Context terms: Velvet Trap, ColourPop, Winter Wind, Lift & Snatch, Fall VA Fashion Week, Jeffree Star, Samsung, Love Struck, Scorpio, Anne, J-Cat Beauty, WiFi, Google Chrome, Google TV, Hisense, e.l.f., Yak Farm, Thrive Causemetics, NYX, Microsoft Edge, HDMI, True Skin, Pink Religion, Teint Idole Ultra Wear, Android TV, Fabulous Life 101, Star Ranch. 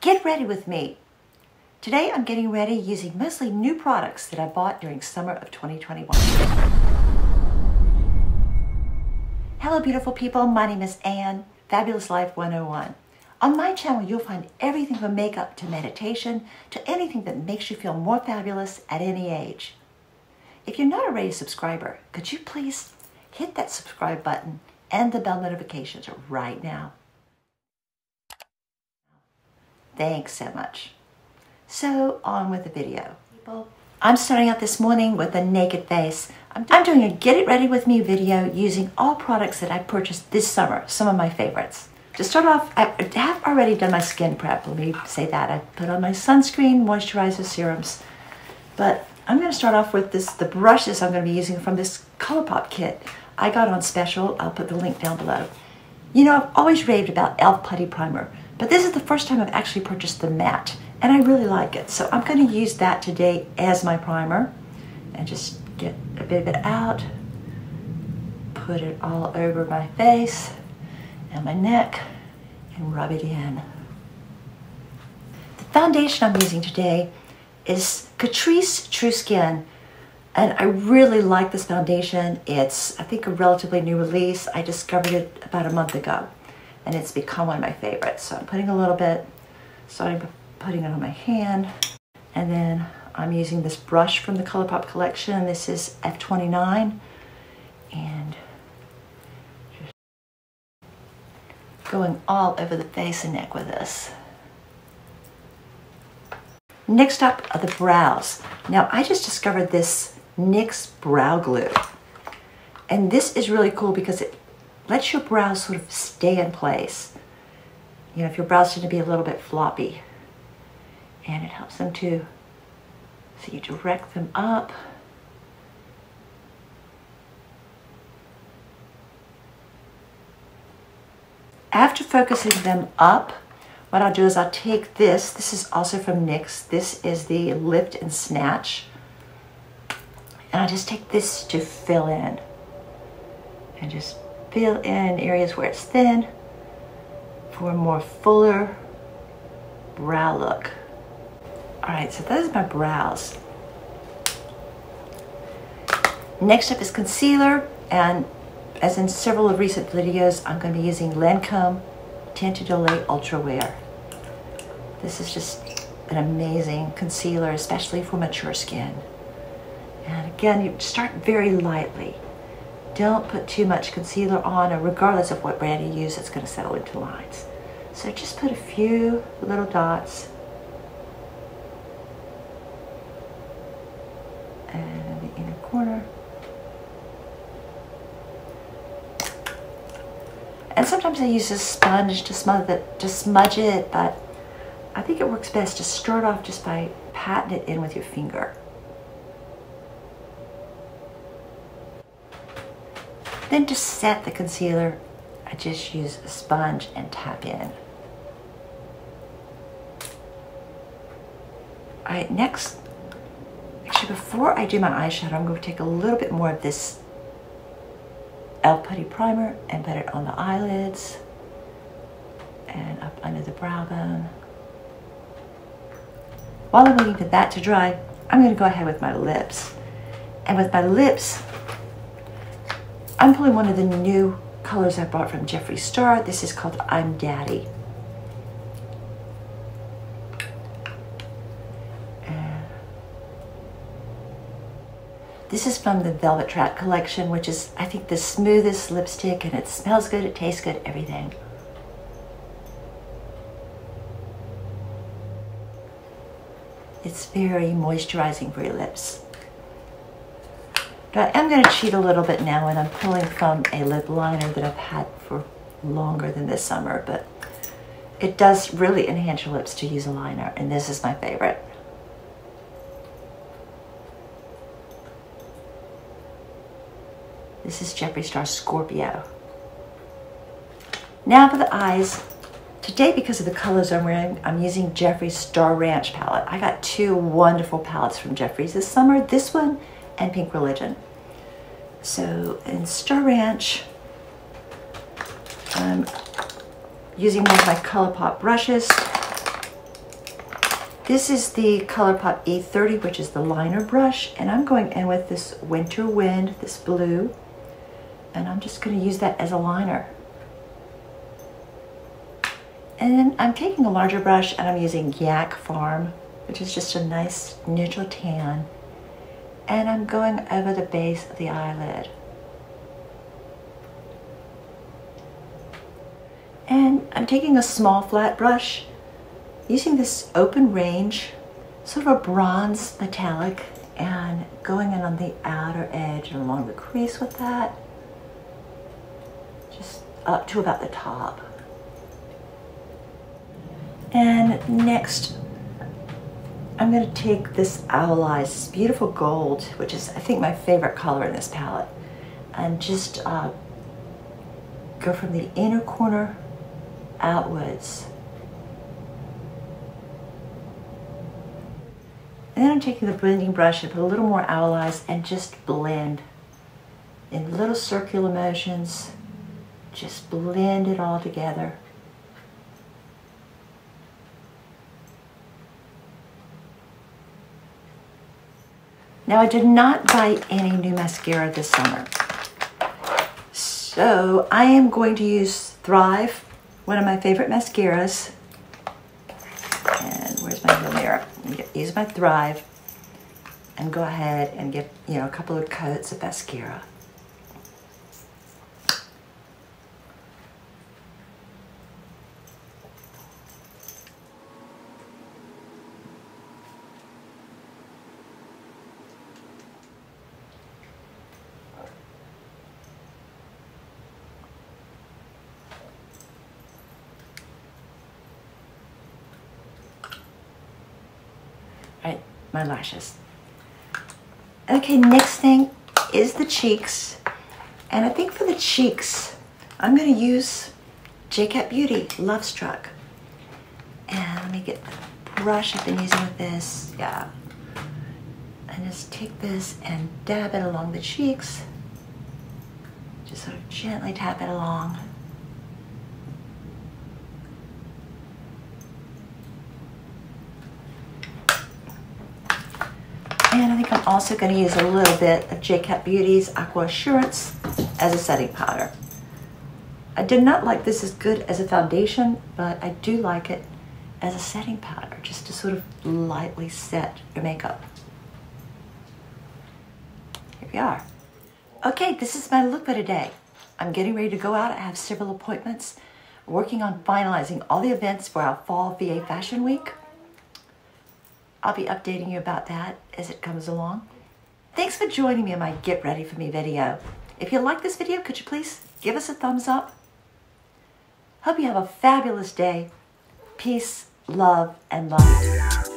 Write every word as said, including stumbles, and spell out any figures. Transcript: Get ready with me. Today I'm getting ready using mostly new products that I bought during summer of twenty twenty-one. Hello beautiful people, my name is Anne, Fabulous Life one oh one. On my channel you'll find everything from makeup to meditation to anything that makes you feel more fabulous at any age. If you're not already a subscriber, could you please hit that subscribe button and the bell notifications right now. Thanks so much. So on with the video. I'm starting out this morning with a naked face. I'm, I'm doing a Get It Ready With Me video using all products that I purchased this summer, some of my favorites. To start off, I have already done my skin prep. Let me say that. I put on my sunscreen, moisturizer, serums. But I'm going to start off with this, the brushes I'm going to be using from this ColourPop kit I got on special. I'll put the link down below. You know, I've always raved about e l f Putty Primer, but this is the first time I've actually purchased the matte. And I really like it, so I'm going to use that today as my primer and just get a bit of it out, put it all over my face and my neck and rub it in. The foundation I'm using today is Catrice True Skin, and I really like this foundation. It's, I think, a relatively new release. I discovered it about a month ago and it's become one of my favorites. So I'm putting a little bit, starting putting it on my hand, and then I'm using this brush from the ColourPop collection. This is F twenty-nine, and just going all over the face and neck with this. Next up are the brows. Now I just discovered this nix Brow Glue, and this is really cool because it lets your brows sort of stay in place. You know, if your brows tend to be a little bit floppy, and it helps them to, so you direct them up. After focusing them up, what I'll do is I'll take this, this is also from nix, this is the Lift and Snatch, and I'll just take this to fill in, and just fill in areas where it's thin for a more fuller brow look. All right, so those are my brows. Next up is concealer, and as in several of recent videos, I'm going to be using Lancome Teint Idole Ultra Wear. This is just an amazing concealer, especially for mature skin. And again, you start very lightly. Don't put too much concealer on, and regardless of what brand you use, it's going to settle into lines. So just put a few little dots. Corner. And sometimes I use a sponge to smudge it, to smudge it, but I think it works best to start off just by patting it in with your finger. Then to set the concealer, I just use a sponge and tap in. All right, next. Before I do my eyeshadow, I'm going to take a little bit more of this e l f Putty Primer and put it on the eyelids and up under the brow bone. While I'm waiting for that to dry, I'm going to go ahead with my lips. And with my lips, I'm pulling one of the new colors I bought from Jeffree Star. This is called I'm Daddy. This is from the Velvet Trap collection, which is, I think, the smoothest lipstick, and it smells good, it tastes good, everything. It's very moisturizing for your lips. But I am going to cheat a little bit now, and I'm pulling from a lip liner that I've had for longer than this summer, but it does really enhance your lips to use a liner, and this is my favorite. This is Jeffree Star Scorpio. Now for the eyes. Today, because of the colors I'm wearing, I'm using Jeffree Star Ranch palette. I got two wonderful palettes from Jeffree's this summer, this one and Pink Religion. So in Star Ranch, I'm using one of my ColourPop brushes This is the ColourPop E thirty, which is the liner brush, and I'm going in with this Winter Wind, this blue, and I'm just going to use that as a liner. And then I'm taking a larger brush and I'm using Yak Farm, which is just a nice neutral tan, and I'm going over the base of the eyelid. And I'm taking a small flat brush, using this open range, sort of a bronze metallic, and going in on the outer edge and along the crease with that, just up to about the top. And next, I'm going to take this Owl Eyes, this beautiful gold, which is I think my favorite color in this palette, and just uh, go from the inner corner outwards. And then I'm taking the blending brush and put a little more Owl Eyes and just blend in little circular motions. Just blend it all together. Now I did not buy any new mascara this summer, so I am going to use Thrive, one of my favorite mascaras. And where's my little mirror? Use my Thrive and go ahead and get, you know, a couple of coats of mascara. My lashes. Okay, next thing is the cheeks, and I think for the cheeks I'm going to use J-Cat Beauty Love Struck. And let me get the brush I've been using with this, yeah, and just take this and dab it along the cheeks, just sort of gently tap it along. And I think I'm also going to use a little bit of J-Cat Beauty's Aqua Assurance as a setting powder. I did not like this as good as a foundation, but I do like it as a setting powder, just to sort of lightly set your makeup. Here we are. Okay, this is my look for today. I'm getting ready to go out. I have several appointments, working on finalizing all the events for our Fall V A Fashion Week. I'll be updating you about that as it comes along. Thanks for joining me in my Get Ready For Me video. If you like this video, could you please give us a thumbs up? Hope you have a fabulous day. Peace, love, and light.